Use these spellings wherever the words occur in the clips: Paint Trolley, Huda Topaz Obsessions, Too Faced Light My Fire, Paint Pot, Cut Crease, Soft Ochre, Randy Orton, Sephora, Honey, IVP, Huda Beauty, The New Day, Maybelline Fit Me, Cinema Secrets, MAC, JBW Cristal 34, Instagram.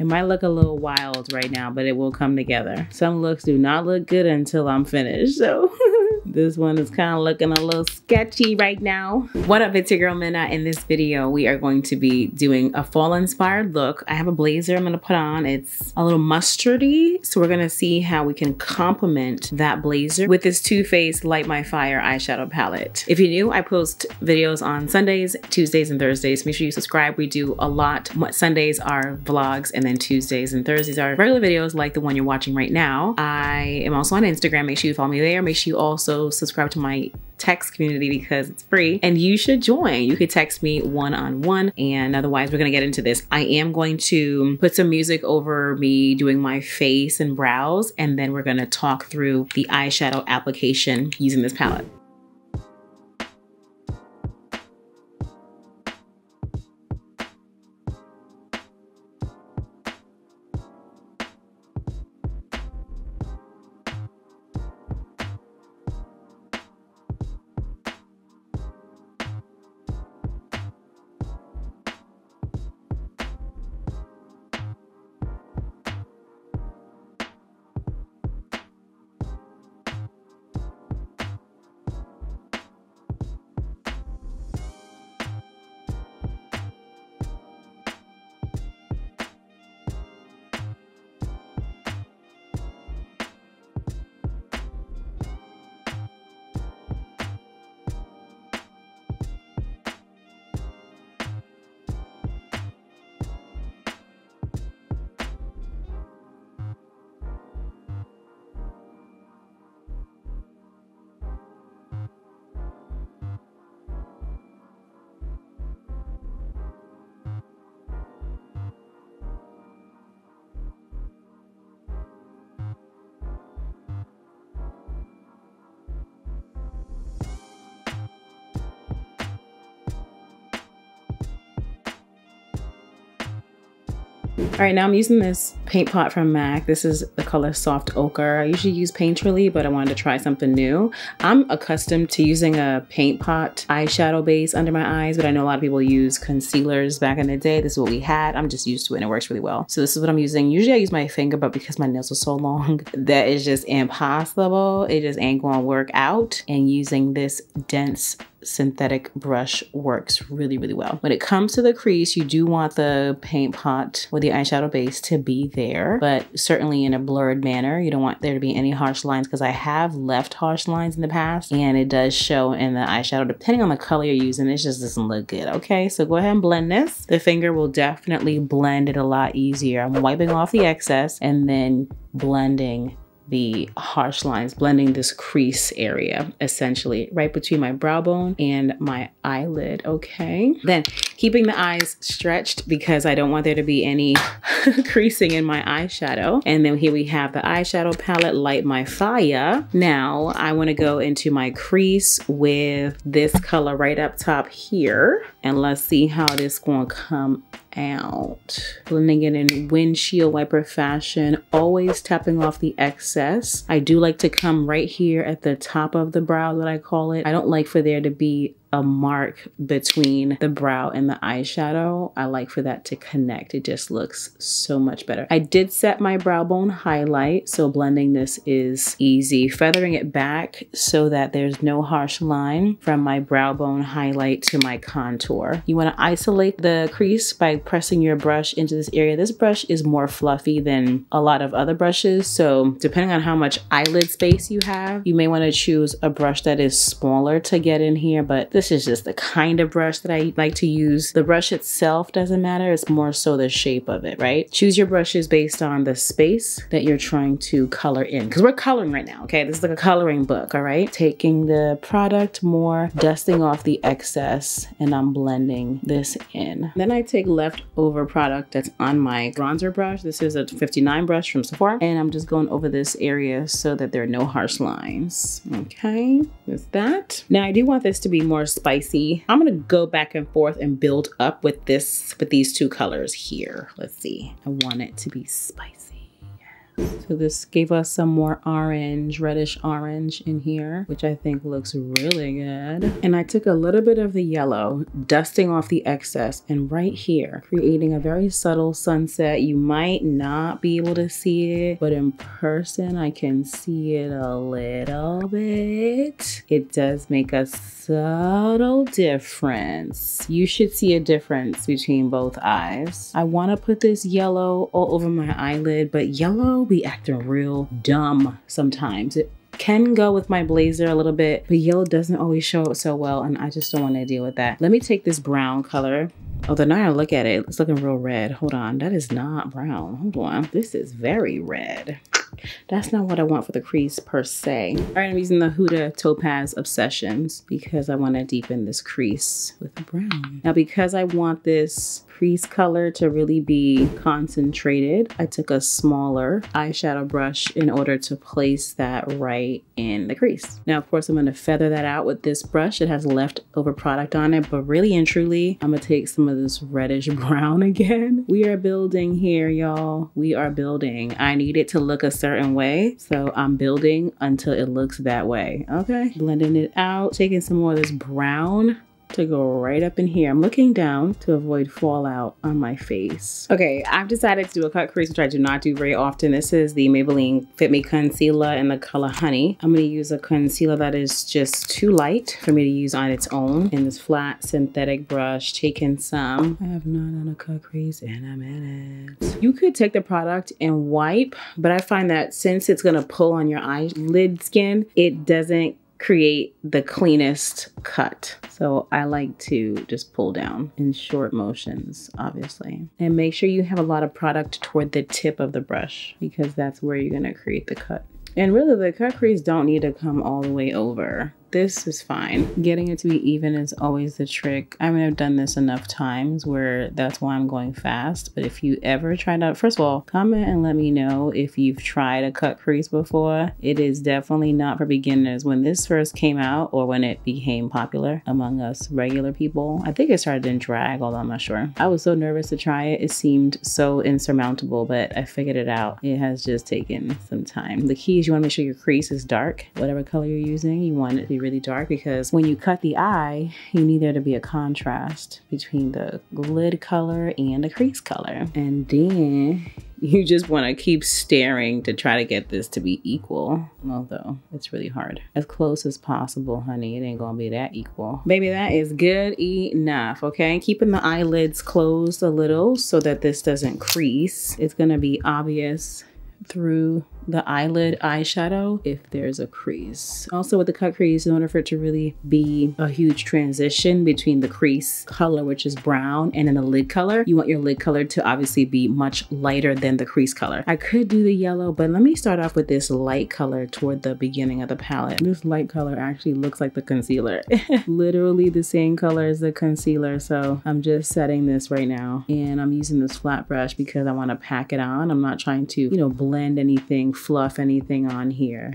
It might look a little wild right now, but it will come together. Some looks do not look good until I'm finished, so. This one is kind of looking a little sketchy right now. What up, it's your girl Minna. In this video, we are going to be doing a fall inspired look. I have a blazer I'm gonna put on. It's a little mustardy. So we're gonna see how we can complement that blazer with this Too Faced Light My Fire eyeshadow palette. If you're new, I post videos on Sundays, Tuesdays, and Thursdays. Make sure you subscribe. We do a lot. Sundays are vlogs, and then Tuesdays and Thursdays are regular videos like the one you're watching right now. I am also on Instagram. Make sure you follow me there. Make sure you also subscribe to my text community because it's free and you should join. You could text me one-on-one, and otherwise we're gonna get into this. I am going to put some music over me doing my face and brows, and then we're gonna talk through the eyeshadow application using this palette. All right, now I'm using this Paint Pot from MAC. This is the color Soft Ochre. I usually use Paint Trolley, but I wanted to try something new. I'm accustomed to using a Paint Pot eyeshadow base under my eyes, but I know a lot of people use concealers back in the day. This is what we had. I'm just used to it and it works really well. So this is what I'm using. Usually I use my finger, but because my nails are so long, that is just impossible. It just ain't gonna work out. And using this dense synthetic brush works really, really well. When it comes to the crease, you do want the Paint Pot or the eyeshadow base to be there, but certainly in a blurred manner. You don't want there to be any harsh lines because I have left harsh lines in the past and it does show in the eyeshadow. Depending on the color you're using, it just doesn't look good. Okay, so go ahead and blend this. The finger will definitely blend it a lot easier. I'm wiping off the excess and then blending the harsh lines, blending this crease area, essentially right between my brow bone and my eyelid, okay? Then keeping the eyes stretched because I don't want there to be any creasing in my eyeshadow. And then here we have the eyeshadow palette, Light My Fire. Now I wanna go into my crease with this color right up top here. And let's see how this gonna come out. Blending it in windshield wiper fashion, always tapping off the excess. I do like to come right here at the top of the brow, that I call it. I don't like for there to be a mark between the brow and the eyeshadow. I like for that to connect. It just looks so much better. I did set my brow bone highlight, so blending this is easy. Feathering it back so that there's no harsh line from my brow bone highlight to my contour. You wanna isolate the crease by pressing your brush into this area. This brush is more fluffy than a lot of other brushes, so depending on how much eyelid space you have, you may wanna choose a brush that is smaller to get in here, but this is just the kind of brush that I like to use. The brush itself doesn't matter, it's more so the shape of it, right? Choose your brushes based on the space that you're trying to color in, because we're coloring right now, okay? This is like a coloring book, all right? Taking the product more, dusting off the excess, and I'm blending this in. Then I take leftover product that's on my bronzer brush. This is a 59 brush from Sephora, and I'm just going over this area so that there are no harsh lines, okay? That's that. Now I do want this to be more spicy. I'm gonna go back and forth and build up with these two colors here. Let's see. I want it to be spicy. So this gave us some more orange, reddish orange in here, which I think looks really good. And I took a little bit of the yellow, dusting off the excess, and right here, creating a very subtle sunset. You might not be able to see it, but in person, I can see it a little bit. It does make a subtle difference. You should see a difference between both eyes. I want to put this yellow all over my eyelid, but yellow be acting real dumb sometimes. It can go with my blazer a little bit, but yellow doesn't always show up so well, and I just don't want to deal with that. Let me take this brown color. Although now I look at it, it's looking real red. Hold on, that is not brown. Hold on, this is very red. That's not what I want for the crease per se. All right, I'm using the Huda Topaz Obsessions because I want to deepen this crease with the brown. Now, because I want this crease color to really be concentrated, I took a smaller eyeshadow brush in order to place that right in the crease. Now, of course, I'm going to feather that out with this brush. It has leftover product on it, but really and truly, I'm going to take some of this reddish brown again. We are building here, y'all. We are building. I need it to look a certain way, so I'm building until it looks that way. Okay, blending it out, taking some more of this brown to go right up in here. I'm looking down to avoid fallout on my face. Okay, I've decided to do a cut crease, which I do not do very often. This is the Maybelline Fit Me Concealer in the color Honey. I'm gonna use a concealer that is just too light for me to use on its own. In this flat synthetic brush, taking some. I have not done a cut crease in a minute. You could take the product and wipe, but I find that since it's gonna pull on your eyelid skin, it doesn't create the cleanest cut. So I like to just pull down in short motions, obviously. And make sure you have a lot of product toward the tip of the brush because that's where you're gonna create the cut. And really the cut crease don't need to come all the way over. This is fine. Getting it to be even is always the trick. I mean, I've done this enough times where that's why I'm going fast. But if you ever tried out, first of all, comment and let me know if you've tried a cut crease before. It is definitely not for beginners. When this first came out or when it became popular among us regular people, I think it started in drag, although I'm not sure. I was so nervous to try it. It seemed so insurmountable, but I figured it out. It has just taken some time. The key is you want to make sure your crease is dark. Whatever color you're using, you want it to be really dark because when you cut the eye, you need there to be a contrast between the lid color and the crease color. And then you just want to keep staring to try to get this to be equal, although it's really hard. As close as possible, honey. It ain't gonna be that equal. Baby, that is good enough, okay? Keeping the eyelids closed a little so that this doesn't crease. It's gonna be obvious through the eyelid eyeshadow if there's a crease. Also with the cut crease, in order for it to really be a huge transition between the crease color, which is brown, and then the lid color, you want your lid color to obviously be much lighter than the crease color. I could do the yellow, but let me start off with this light color toward the beginning of the palette. This light color actually looks like the concealer. Literally the same color as the concealer, so I'm just setting this right now. And I'm using this flat brush because I want to pack it on. I'm not trying to, you know, blend anything, fluff anything on here.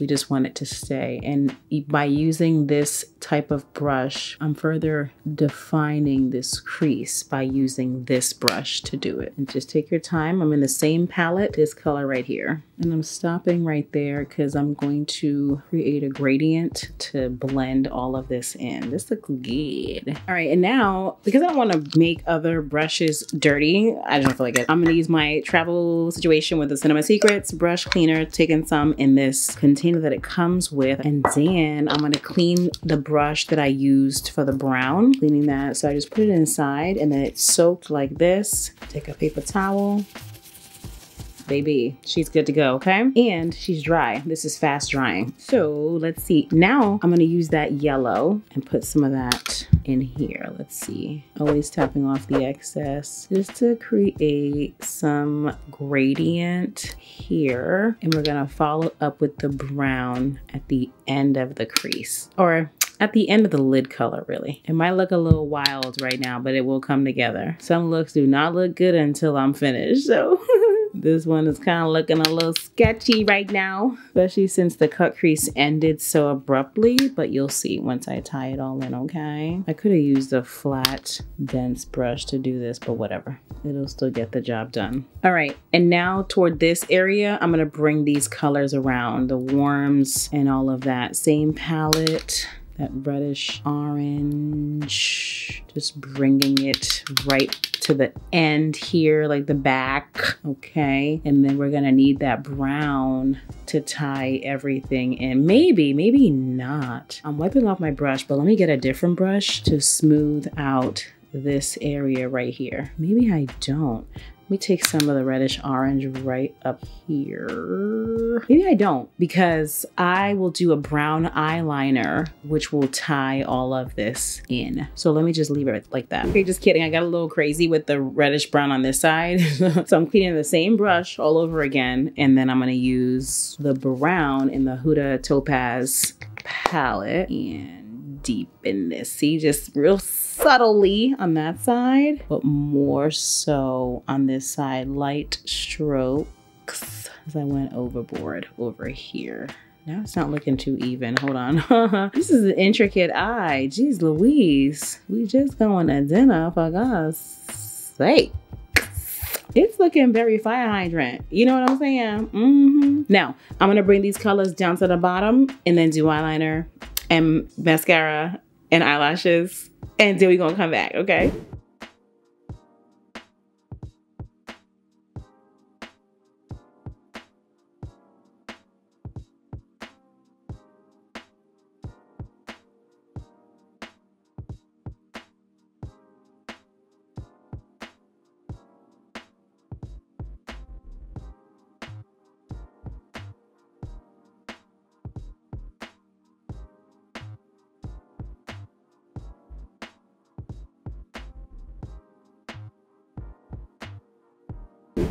We just want it to stay. And by using this type of brush, I'm further defining this crease by using this brush to do it. And just take your time. I'm in the same palette, this color right here. And I'm stopping right there because I'm going to create a gradient to blend all of this in. This looks good. All right, and now, because I don't want to make other brushes dirty, I don't feel like it. I'm gonna use my travel situation with the Cinema Secrets brush cleaner, taking some in this container that it comes with. And then I'm gonna clean the brush that I used for the brown, cleaning that. So I just put it inside and then it's soaked like this. Take a paper towel. Baby, she's good to go, okay? And she's dry. This is fast drying. So let's see. Now I'm gonna use that yellow and put some of that in here. Let's see. Always tapping off the excess just to create some gradient here. And we're gonna follow up with the brown at the end of the crease. Or at the end of the lid color, really. It might look a little wild right now, but it will come together. Some looks do not look good until I'm finished, so. This one is kind of looking a little sketchy right now, especially since the cut crease ended so abruptly, but you'll see once I tie it all in, okay? I could have used a flat, dense brush to do this, but whatever. It'll still get the job done. All right, and now toward this area, I'm gonna bring these colors around, the warms and all of that. Same palette, that reddish orange, just bringing it right to the end here, like the back, okay? And then we're gonna need that brown to tie everything in. Maybe, maybe not. I'm wiping off my brush, but let me get a different brush to smooth out this area right here. Maybe I don't. Let me take some of the reddish orange right up here. Maybe I don't, because I will do a brown eyeliner, which will tie all of this in. So let me just leave it like that. Okay, just kidding. I got a little crazy with the reddish brown on this side. So I'm cleaning the same brush all over again. And then I'm gonna use the brown in the Huda Topaz palette and deepen this. See, just real subtly on that side, but more so on this side. Light strokes as I went overboard over here. Now it's not looking too even. Hold on. This is an intricate eye. Jeez Louise. We just going to dinner for God's sake. It's looking very fire hydrant. You know what I'm saying? Mm-hmm. Now, I'm going to bring these colors down to the bottom and then do eyeliner and mascara and eyelashes. And then we're gonna come back, okay?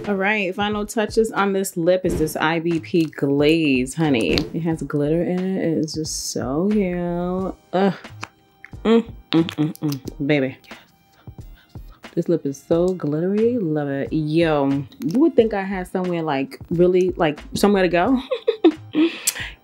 All right, final touches on this lip is this IVP glaze, honey. It has glitter in it. It is just so cute. Ugh. Baby. Yes. This lip is so glittery. Love it. Yo, you would think I had somewhere like really like somewhere to go.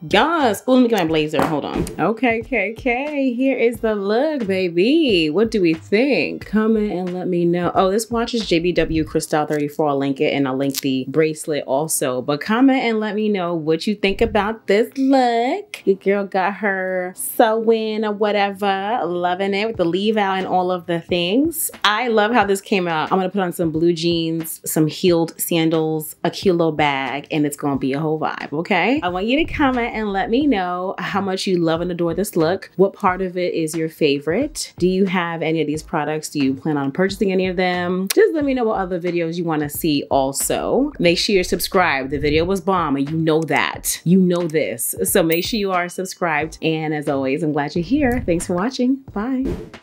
Yes. Ooh, let me get my blazer. Hold on. Okay, okay. Here is the look, baby. What do we think? Comment and let me know. Oh, this watch is JBW Cristal 34. I'll link it and I'll link the bracelet also. But comment and let me know what you think about this look. Your girl got her sewing or whatever. Loving it with the leave out and all of the things. I love how this came out. I'm going to put on some blue jeans, some heeled sandals, a kilo bag, and it's going to be a whole vibe, okay? I want you to comment and let me know how much you love and adore this look. What part of it is your favorite? Do you have any of these products? Do you plan on purchasing any of them? Just let me know what other videos you want to see also. Make sure you're subscribed. The video was bomb and you know that. You know this. So make sure you are subscribed. And as always, I'm glad you're here. Thanks for watching. Bye.